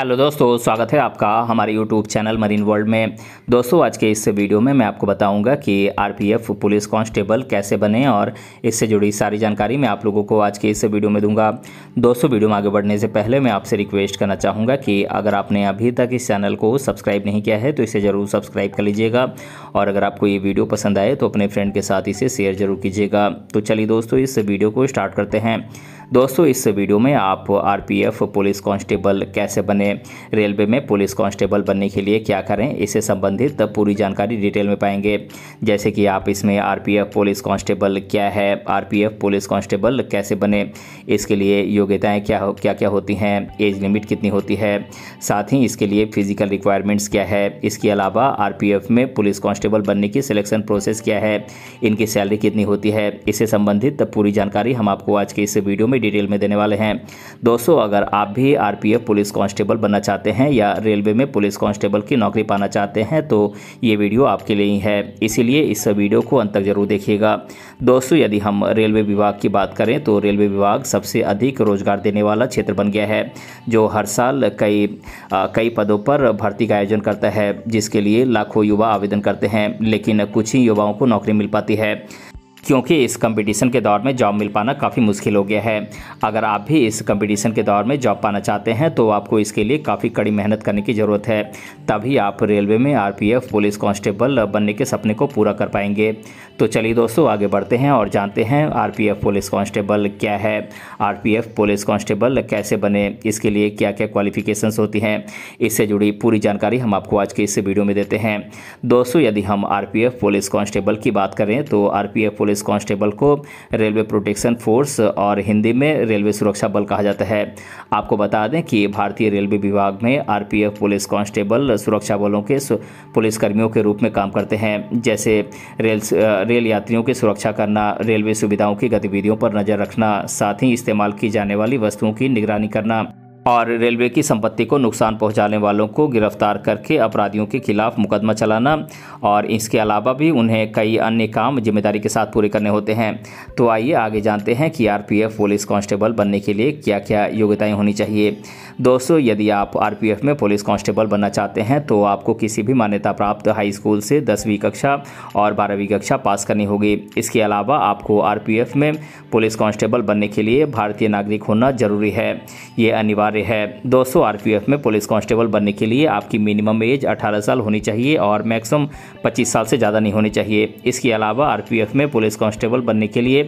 Hello दोस्तों, स्वागत है आपका हमारे यूट्यूब चैनल मरीन वर्ल्ड में। दोस्तों आज के इस वीडियो में मैं आपको बताऊंगा कि आरपीएफ पुलिस कांस्टेबल कैसे बने और इससे जुड़ी सारी जानकारी मैं आप लोगों को आज के इस वीडियो में दूंगा। दोस्तों वीडियो में आगे बढ़ने से पहले मैं आपसे रिक्वेस्ट करना चाहूँगा कि अगर आपने अभी तक इस चैनल को सब्सक्राइब नहीं किया है तो इसे ज़रूर सब्सक्राइब कर लीजिएगा और अगर आपको ये वीडियो पसंद आए तो अपने फ्रेंड के साथ इसे शेयर जरूर कीजिएगा। तो चलिए दोस्तों इस वीडियो को स्टार्ट करते हैं। दोस्तों इस वीडियो में आप आरपीएफ पुलिस कांस्टेबल कैसे बने, रेलवे में पुलिस कांस्टेबल बनने के लिए क्या करें, इससे संबंधित पूरी जानकारी डिटेल में पाएंगे। जैसे कि आप इसमें आरपीएफ पुलिस कांस्टेबल क्या है, आरपीएफ पुलिस कांस्टेबल कैसे बने, इसके लिए योग्यताएं क्या होती हैं, एज लिमिट कितनी होती है, साथ ही इसके लिए फिजिकल रिक्वायरमेंट्स क्या है, इसके अलावा आरपीएफ में पुलिस कांस्टेबल बनने की सिलेक्शन प्रोसेस क्या है, इनकी सैलरी कितनी होती है, इससे संबंधित पूरी जानकारी हम आपको आज के इस वीडियो में डिटेल में देने वाले हैं। दोस्तों अगर आप भी आरपीएफ पुलिस कांस्टेबल बनना चाहते हैं या रेलवे में पुलिस कांस्टेबल की नौकरी पाना चाहते हैं तो ये वीडियो आपके लिए ही है, इसीलिए इस वीडियो को अंत तक जरूर देखिएगा। दोस्तों यदि हम रेलवे विभाग की बात करें तो रेलवे विभाग सबसे अधिक रोजगार देने वाला क्षेत्र बन गया है, जो हर साल कई पदों पर भर्ती का आयोजन करता है, जिसके लिए लाखों युवा आवेदन करते हैं, लेकिन कुछ ही युवाओं को नौकरी मिल पाती है क्योंकि इस कंपटीशन के दौर में जॉब मिल पाना काफ़ी मुश्किल हो गया है। अगर आप भी इस कंपटीशन के दौर में जॉब पाना चाहते हैं तो आपको इसके लिए काफ़ी कड़ी मेहनत करने की ज़रूरत है, तभी आप रेलवे में आरपीएफ पुलिस कांस्टेबल बनने के सपने को पूरा कर पाएंगे। तो चलिए दोस्तों आगे बढ़ते हैं और जानते हैं आरपीएफ पुलिस कांस्टेबल क्या है, आरपीएफ पुलिस कांस्टेबल कैसे बने, इसके लिए क्या क्या क्वालिफिकेशंस होती हैं, इससे जुड़ी पूरी जानकारी हम आपको आज के इस वीडियो में देते हैं। दोस्तों यदि हम आरपीएफ पुलिस कांस्टेबल की बात करें तो आरपीएफ पुलिस कांस्टेबल को रेलवे प्रोटेक्शन फोर्स और हिंदी में रेलवे सुरक्षा बल कहा जाता है। आपको बता दें कि भारतीय रेलवे विभाग में आरपीएफ पुलिस कांस्टेबल सुरक्षा बलों के पुलिसकर्मियों के रूप में काम करते हैं, जैसे रेल यात्रियों की सुरक्षा करना, रेलवे सुविधाओं की गतिविधियों पर नज़र रखना, साथ ही इस्तेमाल की जाने वाली वस्तुओं की निगरानी करना और रेलवे की संपत्ति को नुकसान पहुंचाने वालों को गिरफ्तार करके अपराधियों के खिलाफ मुकदमा चलाना और इसके अलावा भी उन्हें कई अन्य काम जिम्मेदारी के साथ पूरे करने होते हैं। तो आइए आगे जानते हैं कि आरपीएफ पुलिस कांस्टेबल बनने के लिए क्या क्या योग्यताएं होनी चाहिए। दोस्तों यदि आप आरपीएफ में पुलिस कांस्टेबल बनना चाहते हैं तो आपको किसी भी मान्यता प्राप्त हाई स्कूल से 10वीं कक्षा और 12वीं कक्षा पास करनी होगी। इसके अलावा आपको आरपीएफ में पुलिस कांस्टेबल बनने के लिए भारतीय नागरिक होना जरूरी है, ये अनिवार्य है। दोस्तों आरपीएफ में पुलिस कांस्टेबल बनने के लिए आपकी मिनिमम एज 18 साल होनी चाहिए और मैक्सिमम 25 साल से ज़्यादा नहीं होनी चाहिए। इसके अलावा आरपीएफ में पुलिस कांस्टेबल बनने के लिए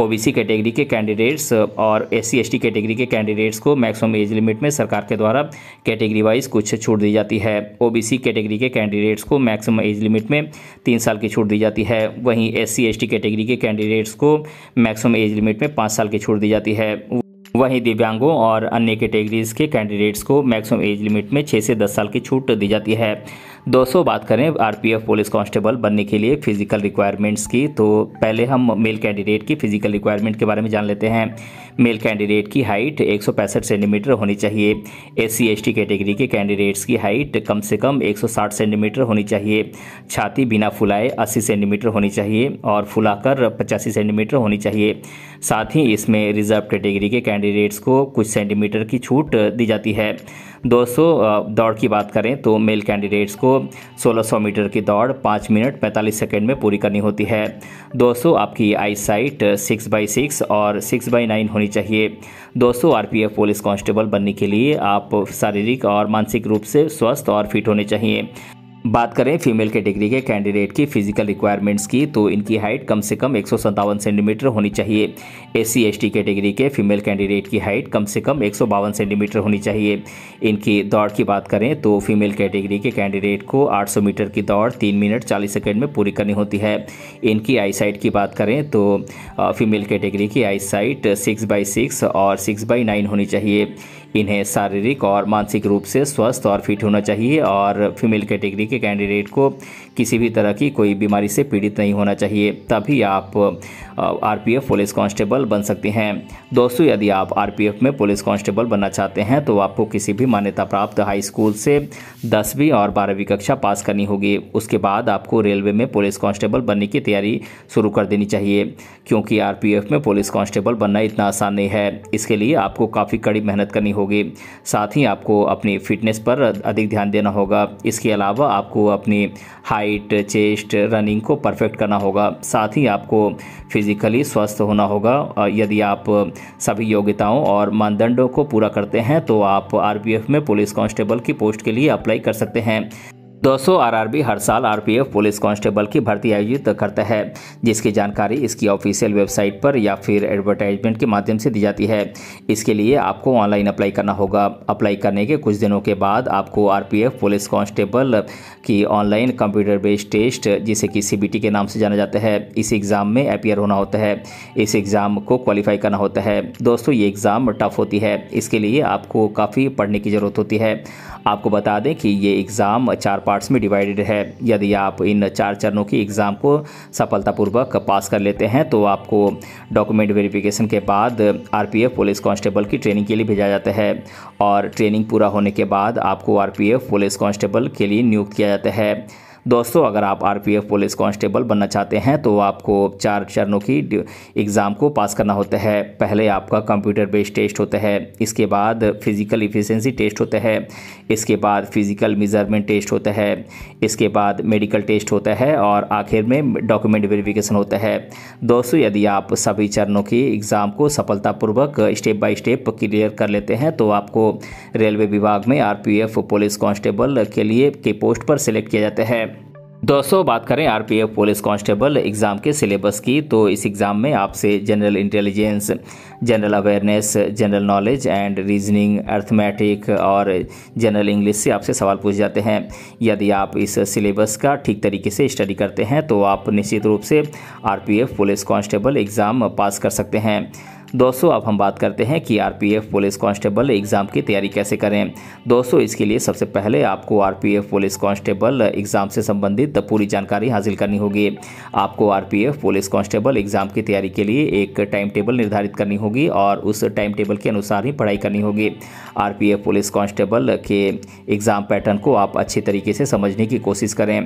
ओबीसी कैटेगरी के कैंडिडेट्स और SC ST कैटेगरी के कैंडिडेट्स को मैक्सिमम एज लिमिट में सरकार के द्वारा कैटेगरी वाइज कुछ छूट दी जाती है। OBC कैटेगरी के कैंडिडेट्स को मैक्सिमम एज लिमिट में 3 साल की छूट दी जाती है, वहीं SC ST कैटेगरी के कैंडिडेट्स को मैक्सिमम एज लिमिट में 5 साल की छूट दी जाती है। वहीं दिव्यांगों और अन्य कैटेगरीज़ के कैंडिडेट्स को मैक्सिमम एज लिमिट में 6 से 10 साल की छूट दी जाती है। दोस्तों बात करें आरपीएफ पुलिस कांस्टेबल बनने के लिए फिजिकल रिक्वायरमेंट्स की, तो पहले हम मेल कैंडिडेट की फिजिकल रिक्वायरमेंट के बारे में जान लेते हैं। मेल कैंडिडेट की हाइट 165 सेंटीमीटर होनी चाहिए। SC ST कैटेगरी के कैंडिडेट्स की हाइट कम से कम 160 सेंटीमीटर होनी चाहिए। छाती बिना फुलाए 80 सेंटीमीटर होनी चाहिए और फुलाकर 85 सेंटीमीटर होनी चाहिए। साथ ही इसमें रिजर्व कैटेगरी के कैंडिडेट्स को कुछ सेंटीमीटर की छूट दी जाती है। दोस्तों दौड़ की बात करें तो मेल कैंडिडेट्स को 1600 मीटर की दौड़ 5 मिनट 45 सेकंड में पूरी करनी होती है। दोस्तों आपकी आई साइट 6x6 और 6x9 होनी चाहिए। दोस्तों आरपीएफ पुलिस कांस्टेबल बनने के लिए आप शारीरिक और मानसिक रूप से स्वस्थ और फिट होने चाहिए। बात करें फीमेल कैटेगरी के कैंडिडेट की फिजिकल रिक्वायरमेंट्स की, तो इनकी हाइट कम से कम 157 सेंटीमीटर होनी चाहिए। SC ST कैटेगरी के फीमेल कैंडिडेट की हाइट कम से कम 152 सेंटीमीटर होनी चाहिए। इनकी दौड़ की बात करें तो फीमेल कैटेगरी के कैंडिडेट को 800 मीटर की दौड़ 3 मिनट 40 सेकेंड में पूरी करनी होती है। इनकी आई साइट की बात करें तो फीमेल कैटेगरी की आई साइट 6x6 और 6x9 होनी चाहिए। इन्हें शारीरिक और मानसिक रूप से स्वस्थ और फिट होना चाहिए और फीमेल कैटेगरी के कैंडिडेट को किसी भी तरह की कोई बीमारी से पीड़ित नहीं होना चाहिए, तभी आप आरपीएफ पुलिस कांस्टेबल बन सकते हैं। दोस्तों यदि आप आरपीएफ में पुलिस कांस्टेबल बनना चाहते हैं तो आपको किसी भी मान्यता प्राप्त हाई स्कूल से 10वीं और 12वीं कक्षा पास करनी होगी। उसके बाद आपको रेलवे में पुलिस कांस्टेबल बनने की तैयारी शुरू कर देनी चाहिए, क्योंकि आरपीएफ में पुलिस कांस्टेबल बनना इतना आसान नहीं है। इसके लिए आपको काफ़ी कड़ी मेहनत करनी होगी। साथ ही आपको अपनी फिटनेस पर अधिक ध्यान देना होगा। इसके अलावा आपको अपनी हाइट, चेस्ट, रनिंग को परफेक्ट करना होगा। साथ ही आपको फिजिकली स्वस्थ होना होगा। यदि आप सभी योग्यताओं और मानदंडों को पूरा करते हैं तो आप आरपीएफ में पुलिस कांस्टेबल की पोस्ट के लिए अप्लाई कर सकते हैं। दोस्तों, आरआरबी हर साल आरपीएफ पुलिस कांस्टेबल की भर्ती आयोजित करता है, जिसकी जानकारी इसकी ऑफिशियल वेबसाइट पर या फिर एडवर्टाइजमेंट के माध्यम से दी जाती है। इसके लिए आपको ऑनलाइन अप्लाई करना होगा। अप्लाई करने के कुछ दिनों के बाद आपको आरपीएफ पुलिस कांस्टेबल की ऑनलाइन कंप्यूटर बेस्ड टेस्ट, जिसे कि CBT के नाम से जाना जाता है, इस एग्ज़ाम में अपियर होना होता है। इस एग्ज़ाम को क्वालिफाई करना होता है। दोस्तों, ये एग्ज़ाम टफ होती है। इसके लिए आपको काफ़ी पढ़ने की ज़रूरत होती है। आपको बता दें कि ये एग्ज़ाम 4 पार्ट्स में डिवाइडेड है। यदि आप इन 4 चरणों की एग्ज़ाम को सफलतापूर्वक पास कर लेते हैं तो आपको डॉक्यूमेंट वेरिफिकेशन के बाद आरपीएफ पुलिस कांस्टेबल की ट्रेनिंग के लिए भेजा जाता है और ट्रेनिंग पूरा होने के बाद आपको आरपीएफ पुलिस कांस्टेबल के लिए नियुक्त किया जाता है। दोस्तों, अगर आप आरपीएफ पुलिस कांस्टेबल बनना चाहते हैं तो आपको 4 चरणों की एग्ज़ाम को पास करना होता है। पहले आपका कंप्यूटर बेस्ड टेस्ट होता है, इसके बाद फिज़िकल इफिशेंसी टेस्ट होता है, इसके बाद फिज़िकल मेजरमेंट टेस्ट होता है, इसके बाद मेडिकल टेस्ट होता है और आखिर में डॉक्यूमेंट वेरिफिकेशन होता है। दोस्तों, यदि आप सभी चरणों की एग्ज़ाम को सफलतापूर्वक स्टेप बाय स्टेप क्लियर कर लेते हैं तो आपको रेलवे विभाग में आरपीएफ पुलिस कांस्टेबल के लिए के पोस्ट पर सिलेक्ट किया जाता है। दोस्तों, बात करें आरपीएफ पुलिस कांस्टेबल एग्ज़ाम के सिलेबस की, तो इस एग्ज़ाम में आपसे general intelligence, general awareness, general knowledge and reasoning, arithmetic और जनरल इंग्लिश से आपसे सवाल पूछे जाते हैं। यदि आप इस सिलेबस का ठीक तरीके से स्टडी करते हैं तो आप निश्चित रूप से RPF police constable exam pass कर सकते हैं। दोस्तों, अब हम बात करते हैं कि आरपीएफ पुलिस कांस्टेबल एग्ज़ाम की तैयारी कैसे करें। दोस्तों, इसके लिए सबसे पहले आपको आरपीएफ पुलिस कांस्टेबल एग्ज़ाम से संबंधित पूरी जानकारी हासिल करनी होगी। आपको आरपीएफ पुलिस कांस्टेबल एग्ज़ाम की तैयारी के लिए एक टाइम टेबल निर्धारित करनी होगी और उस टाइम टेबल के अनुसार ही पढ़ाई करनी होगी। आरपीएफ पुलिस कांस्टेबल के एग्ज़ाम पैटर्न को आप अच्छे तरीके से समझने की कोशिश करें।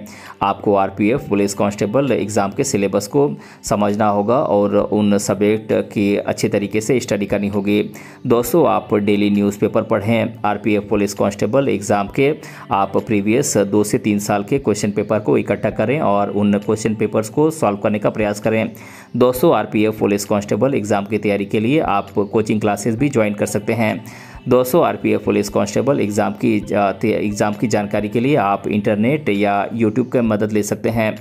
आपको आरपीएफ पुलिस कांस्टेबल एग्ज़ाम के सिलेबस को समझना होगा और उन सब्जेक्ट की अच्छे तरीके से स्टडी करनी होगी। दोस्तों, आप डेली न्यूज़पेपर पढ़ें। आरपीएफ पुलिस कांस्टेबल एग्ज़ाम के आप प्रीवियस 2 से 3 साल के क्वेश्चन पेपर को इकट्ठा करें और उन क्वेश्चन पेपर्स को सॉल्व करने का प्रयास करें। दोस्तों, आरपीएफ पुलिस कांस्टेबल एग्ज़ाम की तैयारी के लिए आप कोचिंग क्लासेस भी ज्वाइन कर सकते हैं। दोस्तों, आरपीएफ पुलिस कांस्टेबल एग्ज़ाम की जानकारी के लिए आप इंटरनेट या यूट्यूब की मदद ले सकते हैं।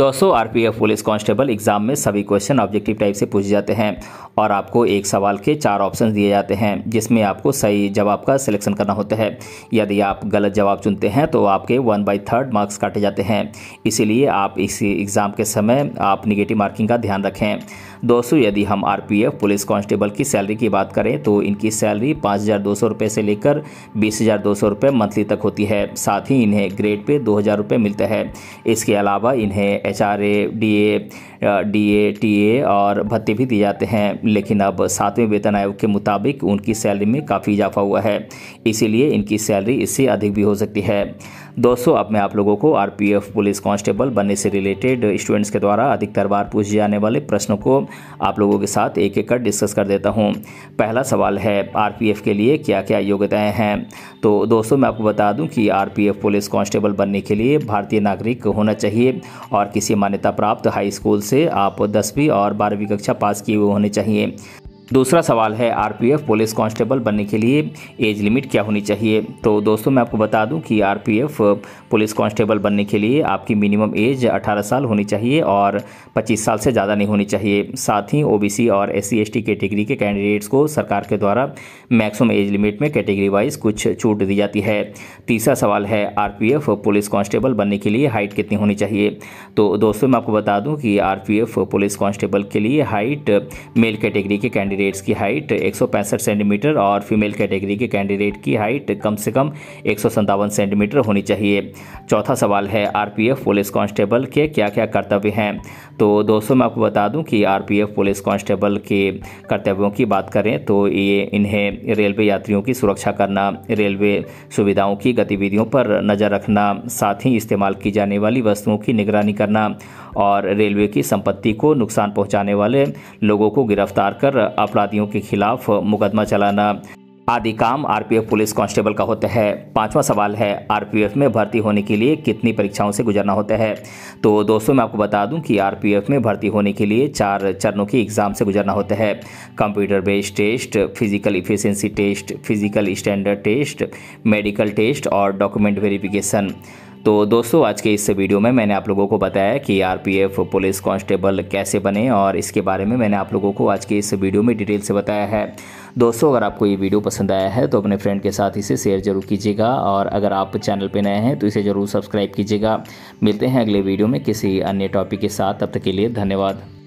दोस्तों, आरपीएफ पुलिस कांस्टेबल एग्ज़ाम में सभी क्वेश्चन ऑब्जेक्टिव टाइप से पूछे जाते हैं और आपको एक सवाल के 4 ऑप्शन दिए जाते हैं, जिसमें आपको सही जवाब का सिलेक्शन करना होता है। यदि आप गलत जवाब चुनते हैं तो आपके 1/3 मार्क्स काटे जाते हैं। इसीलिए आप इसी एग्ज़ाम के समय आप निगेटिव मार्किंग का ध्यान रखें। दोस्तों, यदि हम आरपीएफ पुलिस कांस्टेबल की सैलरी की बात करें तो इनकी सैलरी 5,200 रुपये से लेकर 20,200 रुपये मंथली तक होती है। साथ ही इन्हें ग्रेड पे 2,000 रुपये मिलता है। इसके अलावा इन्हें HRA, DA, TA और भत्ते भी दिए जाते हैं। लेकिन अब 7वें वेतन आयोग के मुताबिक उनकी सैलरी में काफ़ी इजाफा हुआ है, इसीलिए इनकी सैलरी इससे अधिक भी हो सकती है। दोस्तों, अब मैं आप लोगों को आरपीएफ पुलिस कांस्टेबल बनने से रिलेटेड स्टूडेंट्स के द्वारा अधिकतर बार पूछे जाने वाले प्रश्नों को आप लोगों के साथ एक-एक कर डिस्कस कर देता हूं। पहला सवाल है, आरपीएफ के लिए क्या क्या योग्यताएं हैं। तो दोस्तों, मैं आपको बता दूं कि आरपीएफ पुलिस कांस्टेबल बनने के लिए भारतीय नागरिक होना चाहिए और किसी मान्यता प्राप्त हाई स्कूल से आप 10वीं और 12वीं कक्षा पास किए हुए होने चाहिए। दूसरा सवाल है, आरपीएफ पुलिस कांस्टेबल बनने के लिए एज लिमिट क्या होनी चाहिए। तो दोस्तों, मैं आपको बता दूं कि आरपीएफ पुलिस कांस्टेबल बनने के लिए आपकी मिनिमम एज 18 साल होनी चाहिए और 25 साल से ज़्यादा नहीं होनी चाहिए। साथ ही OBC और SC ST कैटेगरी के कैंडिडेट्स को सरकार के द्वारा मैक्सिमम एज लिमिट में कैटेगरी वाइज कुछ छूट दी जाती है। तीसरा सवाल है, आरपीएफ पुलिस कांस्टेबल बनने के लिए हाइट कितनी होनी चाहिए। तो दोस्तों, मैं आपको बता दूँ कि आरपीएफ पुलिस कांस्टेबल के लिए हाइट मेल कैटेगरी के कैंडिडेट की हाइट 165 सेंटीमीटर और फीमेल कैटेगरी के कैंडिडेट की हाइट कम से कम 157 सेंटीमीटर होनी चाहिए। चौथा सवाल है, आरपीएफ पुलिस कांस्टेबल के क्या क्या कर्तव्य हैं। तो दोस्तों, मैं आपको बता दूं कि आरपीएफ पुलिस कांस्टेबल के कर्तव्यों की बात करें तो ये इन्हें रेलवे यात्रियों की सुरक्षा करना, रेलवे सुविधाओं की गतिविधियों पर नज़र रखना, साथ ही इस्तेमाल की जाने वाली वस्तुओं की निगरानी करना और रेलवे की संपत्ति को नुकसान पहुँचाने वाले लोगों को गिरफ्तार कर अपराधियों के खिलाफ मुकदमा चलाना, आदि काम आरपीएफ पुलिस कांस्टेबल का होता है। पांचवा सवाल है आरपीएफ में भर्ती होने के लिए कितनी परीक्षाओं से गुजरना होता है। तो दोस्तों मैं आपको बता दूं कि आरपीएफ में भर्ती होने के लिए 4 चरणों की एग्ज़ाम से गुजरना होता है। Computer based test, physical efficiency test, physical standard test, medical test और डॉक्यूमेंट वेरिफिकेशन। तो दोस्तों आज के इस वीडियो में मैंने आप लोगों को बताया कि आरपीएफ पुलिस कांस्टेबल कैसे बने और इसके बारे में मैंने आप लोगों को आज के इस वीडियो में डिटेल से बताया है। दोस्तों अगर आपको ये वीडियो पसंद आया है तो अपने फ्रेंड के साथ इसे शेयर जरूर कीजिएगा और अगर आप चैनल पे नए हैं तो इसे ज़रूर सब्सक्राइब कीजिएगा। मिलते हैं अगले वीडियो में किसी अन्य टॉपिक के साथ, तब तक के लिए धन्यवाद।